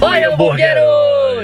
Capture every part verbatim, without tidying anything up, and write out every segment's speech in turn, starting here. Oi, hamburgueros!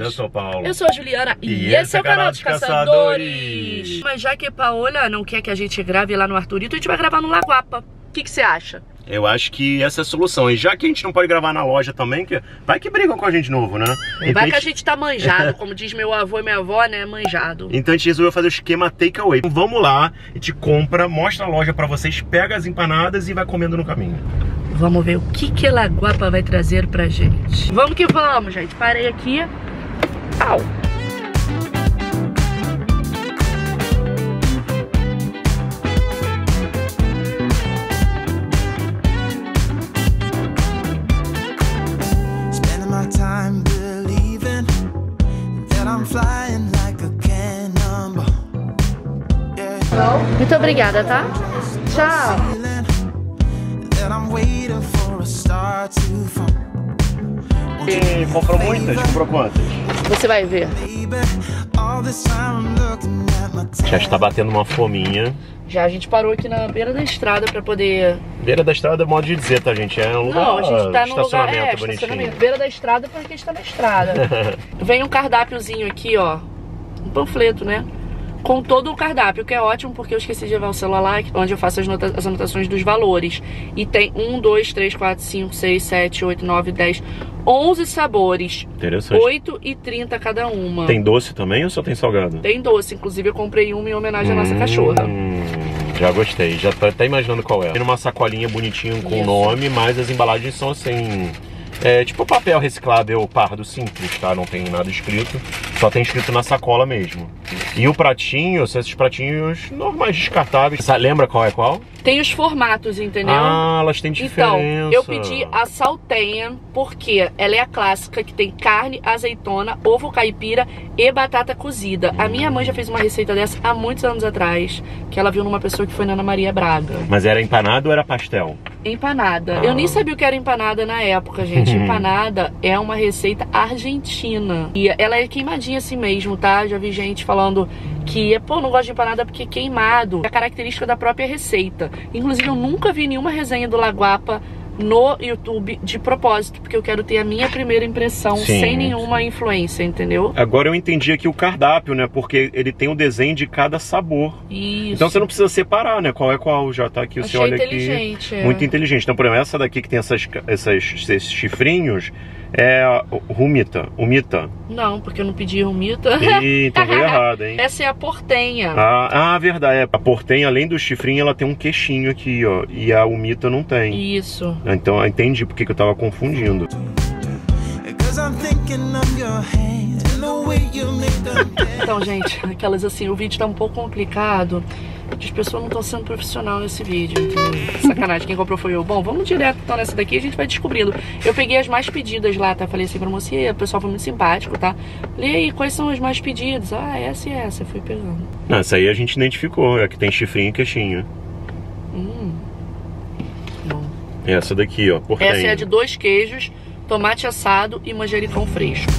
Eu sou o Paulo. Eu sou a Juliana. E, e esse é o Canal dos Caçadores. Caçadores. Mas já que a Paola não quer que a gente grave lá no Arturito, a gente vai gravar no La Guapa. O que que você acha? Eu acho que essa é a solução. E já que a gente não pode gravar na loja também, que vai que brigam com a gente de novo, né? Vai então que a gente... a gente tá manjado, como diz meu avô e minha avó, né? Manjado. Então a gente resolveu fazer o esquema takeaway. Então vamos lá, a gente compra, mostra a loja pra vocês, pega as empanadas e vai comendo no caminho. Vamos ver o que que a La Guapa vai trazer pra gente. Vamos que vamos, gente. Parei aqui. Au! Muito obrigada, tá? Tchau! E comprou muitas? Comprou quantas? Você vai ver. Já está batendo uma fominha. Já a gente parou aqui na beira da estrada pra poder... Beira da estrada é modo de dizer, tá, gente? É um lugar... Não, a gente tá no estacionamento, lugar... É, bonitinho. Estacionamento. Beira da estrada porque a gente tá na estrada. Vem um cardápiozinho aqui, ó. Um panfleto, né? Com todo o cardápio, que é ótimo porque eu esqueci de levar o celular lá, onde eu faço as, nota as anotações dos valores. E tem um, dois, três, quatro, cinco, seis, sete, oito, nove, dez, onze sabores. Interessante. oito e trinta cada uma. Tem doce também ou só tem salgado? Tem doce, inclusive eu comprei uma em homenagem hum, à nossa cachorra. Já gostei, já tô até imaginando qual é. Tem uma sacolinha bonitinha com o nome, mas as embalagens são assim... É tipo papel reciclável pardo simples, tá? Não tem nada escrito, só tem escrito na sacola mesmo. E o pratinho, são esses pratinhos normais descartáveis. Você lembra qual é qual? Tem os formatos, entendeu? Ah, elas têm diferença. Então, eu pedi a saltenha porque ela é a clássica que tem carne, azeitona, ovo caipira e batata cozida. A minha mãe já fez uma receita dessa há muitos anos atrás, que ela viu numa pessoa que foi na Ana Maria Braga. Mas era empanada ou era pastel? Empanada. Ah. Eu nem sabia o que era empanada na época, gente. Empanada é uma receita argentina. E ela é queimadinha assim mesmo, tá? Já vi gente falando que, pô, não gosto de empanada porque é queimado. É a característica da própria receita. Inclusive, eu nunca vi nenhuma resenha do La Guapa no YouTube de propósito, porque eu quero ter a minha primeira impressão. Sim. Sem nenhuma influência, entendeu? Agora eu entendi aqui o cardápio, né? Porque ele tem o um desenho de cada sabor. Isso. Então você não precisa separar, né? Qual é qual, já tá aqui, achei, você olha inteligente, aqui. É. Muito inteligente. Então, por exemplo, essa daqui que tem essas, essas, esses chifrinhos é rumita, humita. Não, porque eu não pedi rumita. Ih, então veio errado, hein? Essa é a portenha. Ah, ah, verdade. É. A portenha, além do chifrinho, ela tem um queixinho aqui, ó. E a humita não tem. Isso. Então eu entendi porque que eu tava confundindo. Então, gente, aquelas assim, o vídeo tá um pouco complicado. As pessoas não estão sendo profissional nesse vídeo, entendeu? Sacanagem, quem comprou foi eu. Bom, vamos direto então nessa daqui, a gente vai descobrindo. Eu peguei as mais pedidas lá, tá? Falei assim pra moça, e o pessoal foi muito simpático, tá? Falei, e aí, quais são as mais pedidas? Ah, essa e essa, eu fui pegando. Não, essa aí a gente identificou, é que tem chifrinho e queixinho. Hum. Bom. Essa daqui, ó, portenha. Essa é a de dois queijos, tomate assado e manjericão fresco.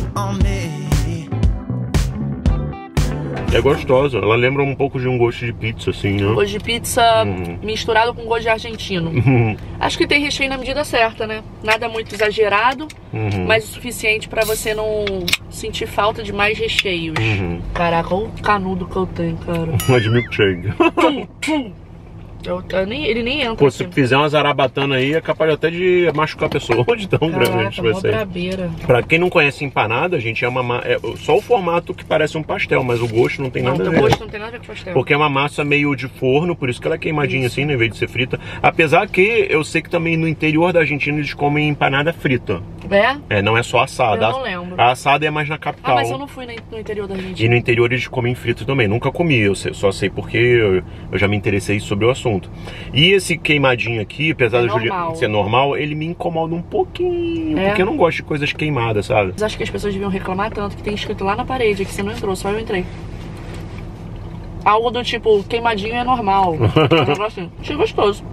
É gostosa, ela lembra um pouco de um gosto de pizza, assim, né? Gosto de pizza hum. misturado com gosto de argentino. Hum. Acho que tem recheio na medida certa, né? Nada muito exagerado, uhum. mas o suficiente pra você não sentir falta de mais recheios. Uhum. Caraca, olha o canudo que eu tenho, cara. Mas de milkshake. Pum, pum. Eu, eu nem, ele nem entra. Pô, assim. Se fizer uma zarabatana aí, é capaz até de machucar a pessoa. Onde tão grande vai ser? Brabeira. Pra quem não conhece empanada, gente, é uma é só o formato que parece um pastel, mas o gosto não tem não, nada a ver. O gosto não tem nada a ver com pastel. Porque é uma massa meio de forno, por isso que ela é queimadinha isso. assim, né, em vez de ser frita. Apesar que eu sei que também no interior da Argentina eles comem empanada frita. É? É, não é só assada. Eu não lembro. A assada é mais na capital. Ah, mas eu não fui no interior da Argentina. E no interior eles comem frito também. Nunca comi, eu só sei porque eu, eu já me interessei sobre o assunto. E esse queimadinho aqui, apesar de Juliana ser normal, ele me incomoda um pouquinho, é. porque eu não gosto de coisas queimadas, sabe? Mas acho que as pessoas deviam reclamar tanto que tem escrito lá na parede, que você não entrou, só eu entrei. Algo do tipo, queimadinho é normal. É um negócio assim, achei gostoso.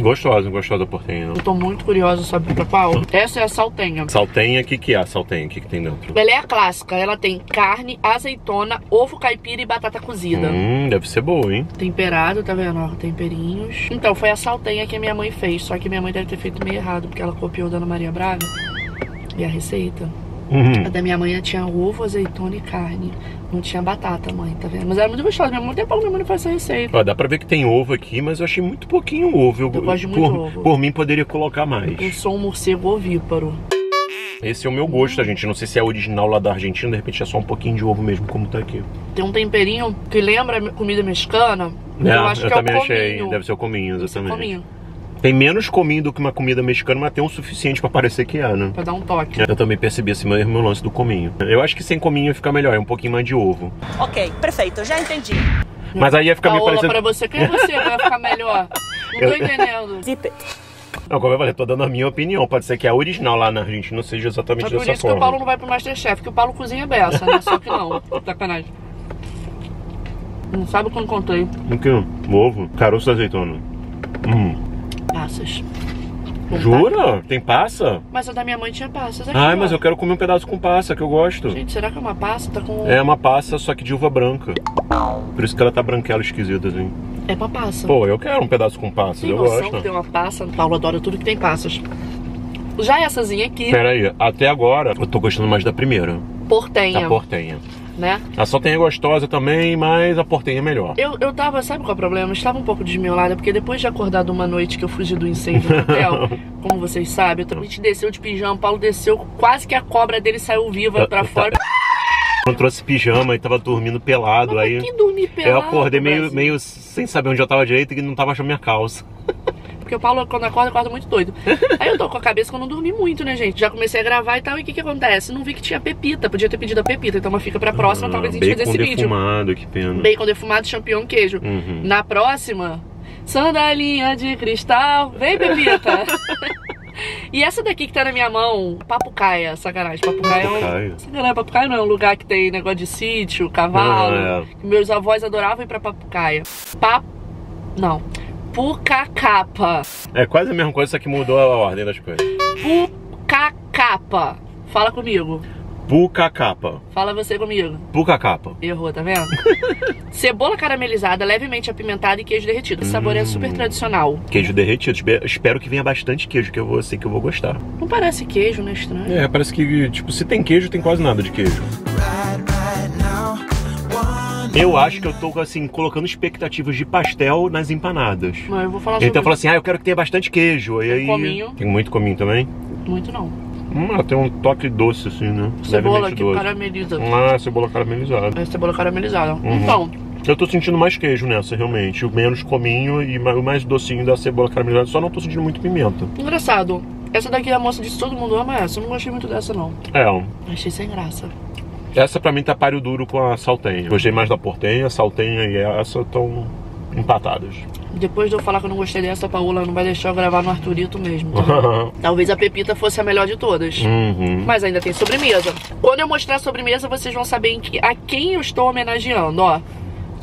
Gostosa, gostosa da proteína. Eu tô muito curiosa, sabe, pra Paola. Essa é a saltenha. Saltenha, o que que é a saltenha? O que que tem dentro? Ela é a clássica. Ela tem carne, azeitona, ovo caipira e batata cozida. Hum, deve ser boa, hein? Temperado, tá vendo? Ó, temperinhos. Então, foi a saltenha que a minha mãe fez. Só que minha mãe deve ter feito meio errado, porque ela copiou da Ana Maria Braga. E a receita. Uhum. A da minha mãe tinha ovo, azeitona e carne. Não tinha batata, mãe, tá vendo? Mas era muito gostosa. Minha mãe tem pau, minha mãe não faz essa receita. Ó, dá pra ver que tem ovo aqui, mas eu achei muito pouquinho ovo. Eu, eu gosto de muito por, ovo. Por mim, poderia colocar mais. Eu sou um morcego ovíparo. Esse é o meu gosto, gente. Não sei se é original lá da Argentina. De repente é só um pouquinho de ovo mesmo, como tá aqui. Tem um temperinho que lembra comida mexicana. É, eu acho eu que também é o achei. Cominho. Deve ser o cominho, exatamente. Cominho. Tem menos cominho do que uma comida mexicana, mas tem o suficiente pra parecer que é, né? Pra dar um toque. Eu também percebi esse meu, meu lance do cominho. Eu acho que sem cominho ia ficar melhor, é um pouquinho mais de ovo. Ok, perfeito, já entendi. Mas aí ia ficar meio parecendo... Paola, pra você, quem é você? Vai ficar melhor? Não tô eu... entendendo. Zip it. Não, como eu falei, tô dando a minha opinião. Pode ser que a original lá na Argentina não seja exatamente dessa forma. Mas por isso forma. que o Paulo não vai pro Masterchef, que o Paulo cozinha beça, né? Só que não, sacanagem. Não sabe o que eu encontrei. O que? O ovo, caroço de azeitona. Hum. Passas. Bom, jura? Tá? Tem passa? Mas a da minha mãe tinha passas aqui. Ai, ó. Mas eu quero comer um pedaço com passa, que eu gosto. Gente, será que é uma passa? Tá com... É uma passa, só que de uva branca. Por isso que ela tá branquela, esquisita, assim. É pra passa. Pô, eu quero um pedaço com passas, eu gosto. Tem noção que tem uma passa? Paulo adora tudo que tem passas. Já essazinha aqui... Pera aí, até agora eu tô gostando mais da primeira. Portenha. A portenha. Né? A saltenha é gostosa também, mas a portenha é melhor. Eu, eu tava, sabe qual é o problema? Eu estava um pouco desmiolada, porque depois de acordar de uma noite que eu fugi do incêndio do hotel, como vocês sabem, a gente desceu de pijama, Paulo desceu, quase que a cobra dele saiu viva pra fora. Eu trouxe pijama e tava dormindo pelado. Mas aí. Que dormir pelado? Eu acordei meio, meio sem saber onde eu tava direito e não tava achando minha calça. Porque o Paulo, quando acorda, acorda muito doido. Aí eu tô com a cabeça que eu não dormi muito, né, gente? Já comecei a gravar e tal, e o que que acontece? Não vi que tinha pepita, podia ter pedido a pepita. Então uma fica pra próxima, ah, talvez a gente fazer esse vídeo. Bacon defumado, que pena. Bacon defumado, champignon, queijo. Uhum. Na próxima, sandalinha de cristal, vem pepita. E essa daqui que tá na minha mão, Papucaia, sacanagem. Papucaia, Papucaia. É um... sacanagem, Papucaia não é um lugar que tem negócio de sítio, cavalo. Ah, é. Que meus avós adoravam ir pra Papucaia. Pap... Não. Pucacapa. É quase a mesma coisa, só que mudou a ordem das coisas. Pucacapa. Fala comigo. Pucacapa. Fala você comigo. Pucacapa. Errou, tá vendo? Cebola caramelizada, levemente apimentada e queijo derretido. Esse hum, sabor é super tradicional. Queijo derretido. Espero que venha bastante queijo, que eu vou, sei que eu vou gostar. Não parece queijo, né? Estranho. É, parece que, tipo, se tem queijo, tem quase nada de queijo. Eu acho que eu tô, assim, colocando expectativas de pastel nas empanadas. Não, eu vou falar sobre... Então eu falo assim, ah, eu quero que tenha bastante queijo. E aí... Cominho. Tem muito cominho também? Muito não. Hum, ela tem um toque doce, assim, né? Cebola que carameliza. Ah, cebola caramelizada. É, cebola caramelizada. Uhum. Então... Eu tô sentindo mais queijo nessa, realmente. O menos cominho e o mais docinho da cebola caramelizada. Só não tô sentindo muito pimenta. Engraçado. Essa daqui a moça disse todo mundo ama essa. Eu não gostei muito dessa, não. É. Achei sem graça. Essa pra mim tá páreo duro com a saltenha. Gostei mais da portenha, a saltenha e essa estão empatadas. Depois de eu falar que eu não gostei dessa, a Paola não vai deixar eu gravar no Arturito mesmo. Tá? Talvez a pepita fosse a melhor de todas. Uhum. Mas ainda tem sobremesa. Quando eu mostrar a sobremesa, vocês vão saber em que, a quem eu estou homenageando, ó.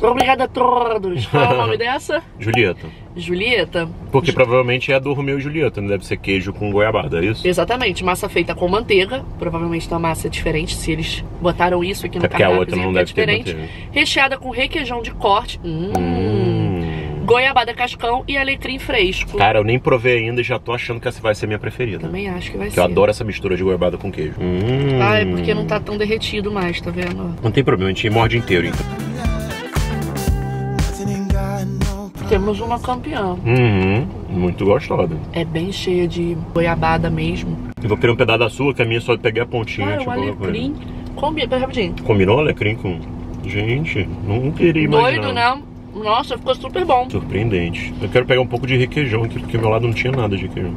Obrigada a todos. Qual é o nome dessa? Julieta. Julieta? Porque Ju... provavelmente é a do Romeu e Julieta, não deve ser queijo com goiabada, é isso? Exatamente, massa feita com manteiga. Provavelmente uma massa diferente, se eles botaram isso aqui no cardápio. É porque a outra não deve ter manteiga. Recheada com requeijão de corte. Hum... hum. Goiabada cascão e alecrim fresco. Cara, eu nem provei ainda e já tô achando que essa vai ser minha preferida. Também acho que vai que ser. Eu adoro essa mistura de goiabada com queijo. Hum. Ah, é porque não tá tão derretido mais, tá vendo? Não tem problema, a gente morde inteiro, então. Temos uma campeã. Uhum, muito gostosa. É bem cheia de goiabada mesmo. Eu vou querer um pedaço da sua, que a minha só peguei a pontinha. Ah, tipo, o alecrim. Combina, rapidinho. Combinou alecrim com... Gente, não queria imaginar. Doido, né? Nossa, ficou super bom. Surpreendente. Eu quero pegar um pouco de requeijão aqui, porque ao meu lado não tinha nada de requeijão.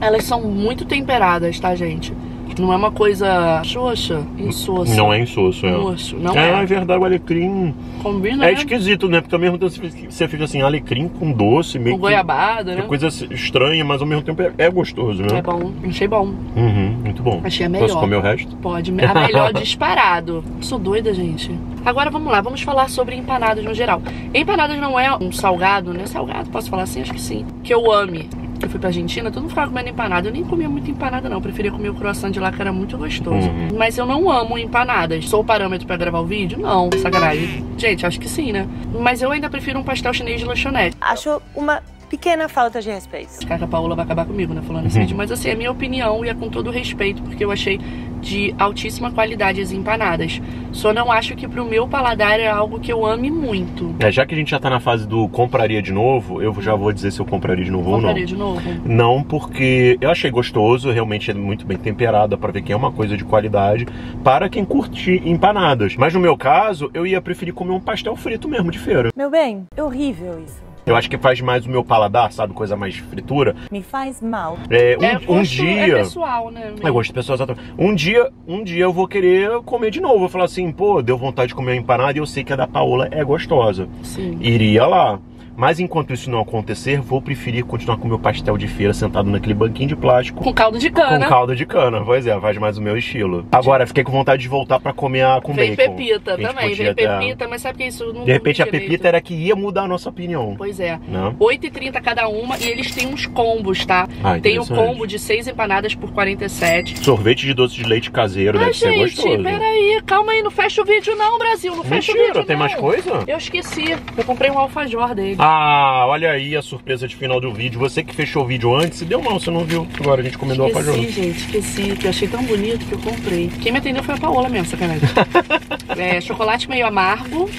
Elas são muito temperadas, tá, gente? Não é uma coisa xoxa, insossa. Não é insosso, é. Moço, não é, é. É verdade, o alecrim... Combina, é, né? Esquisito, né? Porque ao mesmo tempo você fica assim, alecrim com doce, meio com que... goiabada, né? Coisa estranha, mas ao mesmo tempo é gostoso, né? É bom, achei bom. Uhum, muito bom. Achei a melhor. Posso comer o resto? Pode, a melhor disparado. Sou doida, gente. Agora vamos lá, vamos falar sobre empanadas no geral. Empanadas não é um salgado, né? Salgado, posso falar assim? Acho que sim. Que eu ame. que eu fui pra Argentina, todo mundo ficava comendo empanada. Eu nem comia muito empanada não, eu preferia comer o croissant de lá, que era muito gostoso. Uhum. Mas eu não amo empanadas. Sou o parâmetro pra gravar o vídeo? Não, sacanagem. Gente, acho que sim, né? Mas eu ainda prefiro um pastel chinês de lanchonete. Acho uma... pequena falta de respeito. Cara, a Paola vai acabar comigo, né, falando assim, uhum. Mas assim, a minha opinião, e é com todo respeito, porque eu achei de altíssima qualidade as empanadas. Só não acho que pro meu paladar é algo que eu ame muito. É, já que a gente já tá na fase do compraria de novo, eu já vou dizer se eu compraria de novo compraria ou não. de novo? Não, porque eu achei gostoso, realmente é muito bem temperada, pra ver que é uma coisa de qualidade, para quem curte empanadas. Mas no meu caso, eu ia preferir comer um pastel frito mesmo, de feira. Meu bem, é horrível isso. Eu acho que faz mais o meu paladar, sabe? Coisa mais fritura. Me faz mal. É, um, é, gosto, um dia... é pessoal, né? É gosto pessoal, exatamente. Um dia, um dia eu vou querer comer de novo. Eu vou falar assim, pô, deu vontade de comer uma empanada e eu sei que a da Paola é gostosa. Sim. Iria lá. Mas enquanto isso não acontecer, vou preferir continuar com o meu pastel de feira sentado naquele banquinho de plástico. Com caldo de cana. Com caldo de cana, pois é, faz mais o meu estilo. Agora, fiquei com vontade de voltar pra comer a, com vem bacon. Vem pepita também, vem até... pepita, mas sabe que isso não... De repente a direito. Pepita era que ia mudar a nossa opinião. Pois é. oito e trinta cada uma e eles têm uns combos, tá? Ah, tem o um combo de seis empanadas por quarenta e sete. Sorvete de doce de leite caseiro, ah, deve gente, ser gostoso. Gente, peraí, calma aí, não fecha o vídeo não, Brasil, não fecha Mentira, o vídeo não. Tem mais coisa? Eu esqueci, eu comprei um alfajor dele. Ah, olha aí a surpresa de final do vídeo. Você que fechou o vídeo antes, se deu mal, você não viu. Agora a gente comendou esqueci, a Alfajor. Gente, esqueci, que eu achei tão bonito que eu comprei. Quem me atendeu foi a Paola mesmo, sacanagem. É, chocolate meio amargo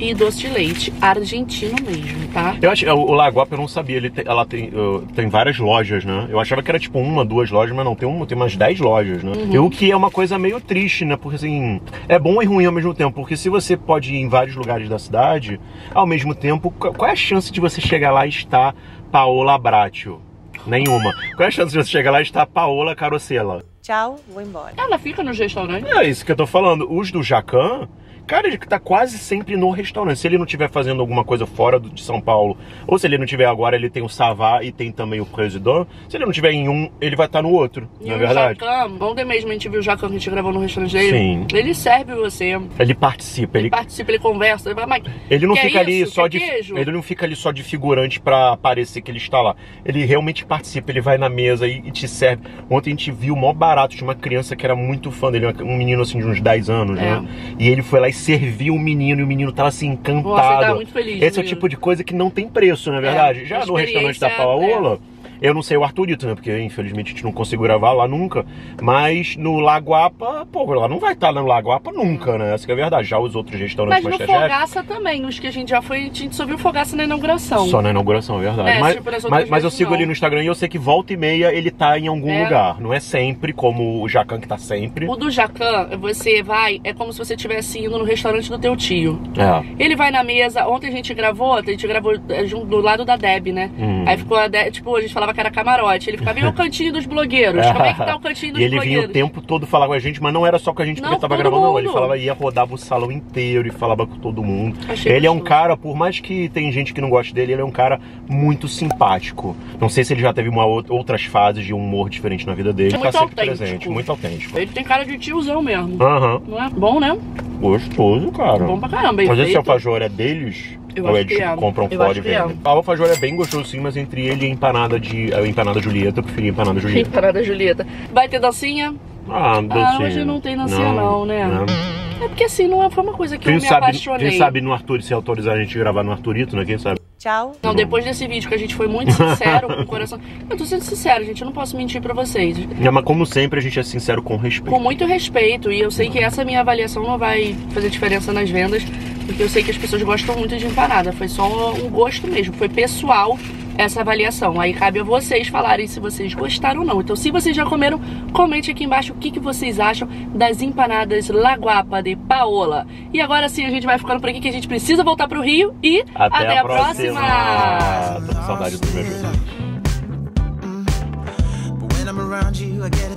e doce de leite, argentino mesmo, tá? Eu acho, o La Guapa eu não sabia, ele tem, ela tem, uh, tem várias lojas, né? Eu achava que era tipo uma, duas lojas, mas não, tem, uma, tem umas dez lojas, né? Uhum. O que é uma coisa meio triste, né? Porque assim, é bom e ruim ao mesmo tempo, porque se você pode ir em vários lugares da cidade, ao mesmo tempo, qual é a chance de você chegar lá e estar Paola Bracho? Nenhuma. Qual é a chance de você chegar lá e estar Paola Carosella? Tchau, vou embora. Ela fica nos restaurantes? É isso que eu tô falando. Os do Jacquin... Cara, ele tá quase sempre no restaurante. Se ele não estiver fazendo alguma coisa fora de São Paulo, ou se ele não tiver agora, ele tem o Savá e tem também o Presidão. Se ele não tiver em um, ele vai estar no outro, e não é verdade? E o Jacquin, ontem mesmo a gente viu o Jacquin que a gente gravou no restaurante dele. Sim. Ele serve você. Ele participa. Ele, ele participa, ele conversa. Ele, fala, mas ele não fica é ali só que de queijo? Ele não fica ali só de figurante pra parecer que ele está lá. Ele realmente participa, ele vai na mesa e, e te serve. Ontem a gente viu o maior barato de uma criança que era muito fã dele, um menino assim de uns dez anos, é. né? E ele foi lá e serviu o menino, e o menino tava assim, encantado. Nossa, ele tá muito feliz, Esse menino. é o tipo de coisa que não tem preço, não é verdade? É, Já no restaurante da Paola, é. eu não sei o Arturito, né? Porque infelizmente a gente não conseguiu gravar lá nunca. Mas no La Guapa, pô, ela não vai estar tá no La Guapa nunca, né? Essa que é a verdade. Já os outros restaurantes Mas Masterchef... Mas no Fogaça também, os que a gente já foi, a gente só viu o Fogaça na inauguração. Só na inauguração, é verdade. É, mas tipo, mas, mas eu sigo não. ali no Instagram e eu sei que volta e meia ele tá em algum é. lugar. Não é sempre, como o Jacquin que tá sempre. O do Jacquin, você vai, é como se você estivesse indo no restaurante do teu tio. É. Ele vai na mesa, ontem a gente gravou, a gente gravou do lado da Deb, né? Hum. Aí ficou a Deb, tipo, a gente falava que era camarote, ele ficava, e o cantinho dos blogueiros? Como é que tá o cantinho dos blogueiros? E ele vinha o tempo todo falar com a gente, mas não era só com a gente, porque ele tava gravando, não. Ele falava, ia, rodava o salão inteiro e falava com todo mundo. Ele é um cara, por mais que tem gente que não goste dele, ele é um cara muito simpático. Não sei se ele já teve uma, outras fases de humor diferente na vida dele. Muito autêntico. Muito autêntico. Ele tem cara de tiozão mesmo. Aham. Não é bom, né? Gostoso, cara. Bom pra caramba. Mas esse alfajor é deles? Eu Ou é de tipo, compram um fora e vendem. A alfajor é bem gostoso sim, mas entre ele e empanada de... Empanada Julieta, eu preferi empanada Julieta. Empanada Julieta. Vai ter dancinha? Ah, dancinha. Ah, hoje não tem dancinha não, não né? Não. É porque assim, não foi uma coisa que quem eu me sabe, apaixonei. Quem sabe no Arthur, se autorizar a gente gravar no Arturito, né? Quem sabe? Tchau. Não, depois desse vídeo que a gente foi muito sincero com o coração. Eu tô sendo sincero, gente, eu não posso mentir pra vocês. É, mas como sempre, a gente é sincero com respeito. Com muito respeito, e eu sei que essa minha avaliação não vai fazer diferença nas vendas, porque eu sei que as pessoas gostam muito de empanada. Foi só um gosto mesmo, foi pessoal essa avaliação. Aí cabe a vocês falarem se vocês gostaram ou não. Então, se vocês já comeram, comente aqui embaixo o que, que vocês acham das empanadas La Guapa de Paola. E agora sim, a gente vai ficando por aqui, que a gente precisa voltar pro Rio. E até, até a, a próxima! próxima. Tô com saudade do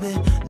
meu